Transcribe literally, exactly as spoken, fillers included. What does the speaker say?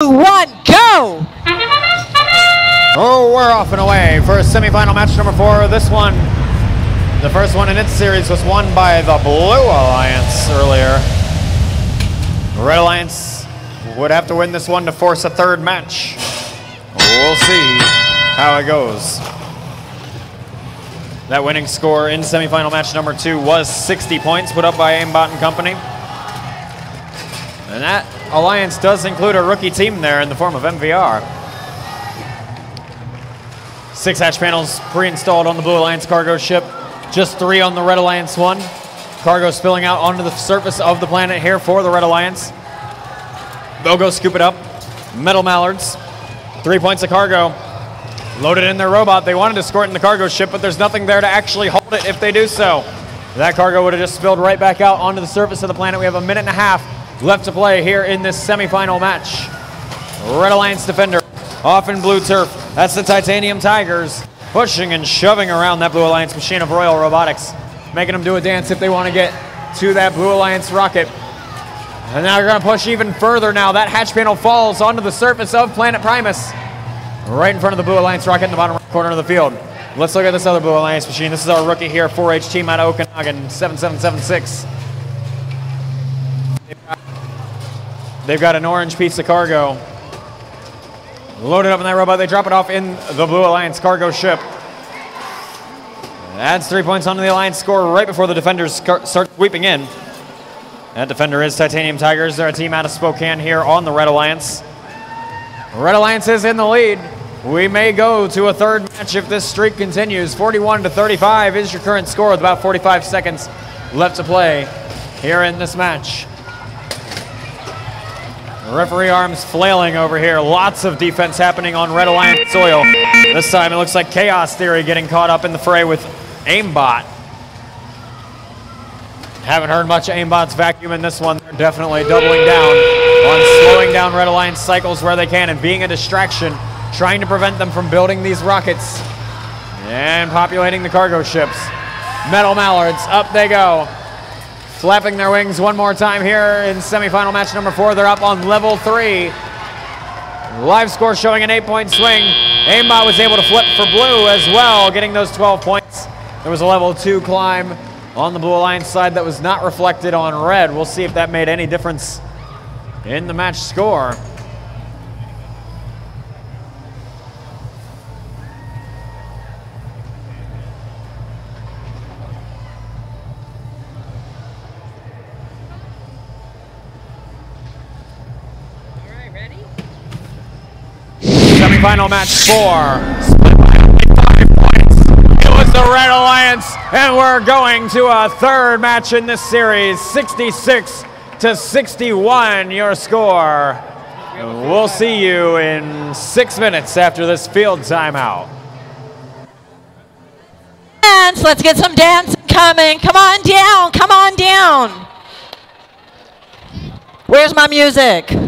One, go! Oh, we're off and away for semi-final match number four. This one, the first one in its series, was won by the Blue Alliance earlier. The Red Alliance would have to win this one to force a third match. We'll see how it goes. That winning score in semi-final match number two was sixty points put up by Aimbot and company. And that alliance does include a rookie team there in the form of M V R. Six hatch panels pre-installed on the Blue Alliance cargo ship, just three on the Red Alliance one. Cargo spilling out onto the surface of the planet here for the Red Alliance. They'll go scoop it up. Metal Mallards, three points of cargo. Loaded in their robot. They wanted to score it in the cargo ship, but there's nothing there to actually hold it if they do so. That cargo would have just spilled right back out onto the surface of the planet. We have a minute and a half left to play here in this semi-final match. Red Alliance defender off in blue turf. That's the Titanium Tigers pushing and shoving around that Blue Alliance machine of Royal Robotics, making them do a dance if they want to get to that Blue Alliance rocket. And now they're going to push even further now. That hatch panel falls onto the surface of Planet Primus, right in front of the Blue Alliance rocket in the bottom right corner of the field. Let's look at this other Blue Alliance machine. This is our rookie here, four H team out of Okanagan, seven seven seven six. They've got an orange piece of cargo loaded up in that robot. They drop it off in the Blue Alliance cargo ship. Adds three points onto the Alliance score right before the defenders start sweeping in. That defender is Titanium Tigers. They're a team out of Spokane here on the Red Alliance. Red Alliance is in the lead. We may go to a third match if this streak continues. forty-one to thirty-five is your current score with about forty-five seconds left to play here in this match. Referee arms flailing over here. Lots of defense happening on Red Alliance soil. This time it looks like Chaos Theory getting caught up in the fray with Aimbot. Haven't heard much of Aimbot's vacuum in this one. They're definitely doubling down on slowing down Red Alliance cycles where they can and being a distraction, trying to prevent them from building these rockets and populating the cargo ships. Metal Mallards, up they go. Flapping their wings one more time here in semifinal match number four. They're up on level three. Live score showing an eight point swing. Aimbot was able to flip for blue as well, getting those twelve points. There was a level two climb on the Blue Alliance side that was not reflected on red. We'll see if that made any difference in the match score. Final match four, five points. It was the Red Alliance, and we're going to a third match in this series. sixty-six to sixty-one, your score. We'll see you in six minutes after this field timeout. Dance, let's get some dance coming. Come on down, come on down. Where's my music?